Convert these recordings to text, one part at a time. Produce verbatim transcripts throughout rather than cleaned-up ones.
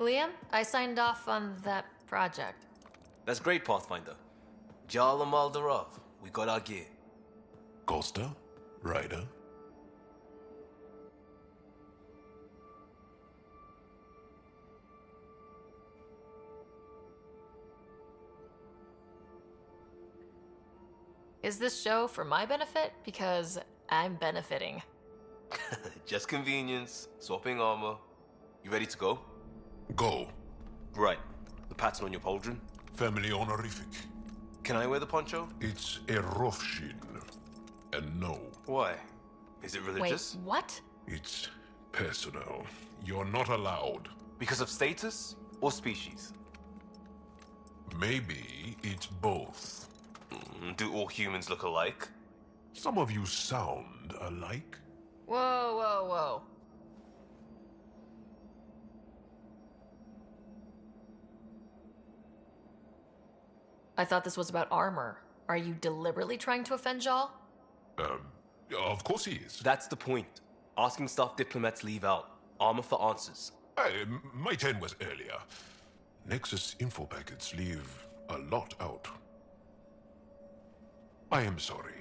Liam, I signed off on that project. That's great, Pathfinder. Jaal and Maldarov, we got our gear. Gostar? Ryder? Is this show for my benefit? Because I'm benefiting. Just convenience, swapping armor. You ready to go? Go. Right. The pattern on your pauldron? Family honorific. Can I wear the poncho? It's a rofshin. And no. Why? Is it religious? Wait, what? It's personal. You're not allowed. Because of status or species? Maybe it's both. Do all humans look alike? Some of you sound alike. Whoa, whoa, whoa. I thought this was about armor. Are you deliberately trying to offend Jaal? Um, of course he is. That's the point. Asking stuff diplomats leave out. Armor for answers. Hey, my turn was earlier. Nexus info packets leave a lot out. I am sorry.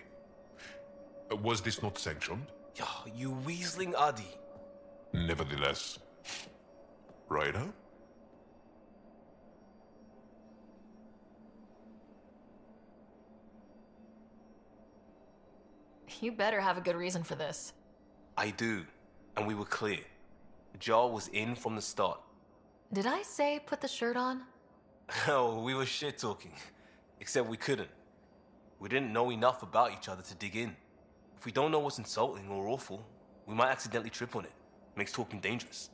Was this not sanctioned? You weaseling Adi. Nevertheless. Ryder? You better have a good reason for this. I do. And we were clear. Jaal was in from the start. Did I say put the shirt on? Oh, we were shit-talking. Except we couldn't. We didn't know enough about each other to dig in. If we don't know what's insulting or awful, we might accidentally trip on it. Makes talking dangerous.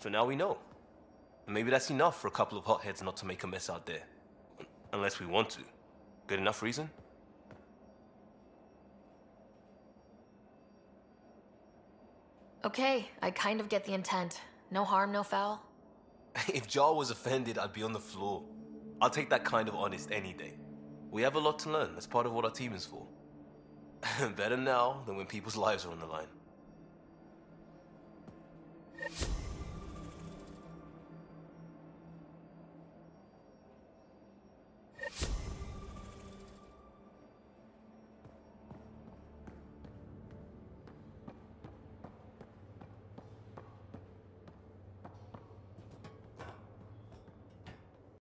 So now we know. And maybe that's enough for a couple of hotheads not to make a mess out there. Unless we want to. Good enough reason? Okay, I kind of get the intent. No harm, no foul. If Jaal was offended, I'd be on the floor. I'll take that kind of honest any day. We have a lot to learn. That's part of what our team is for. Better now than when people's lives are on the line.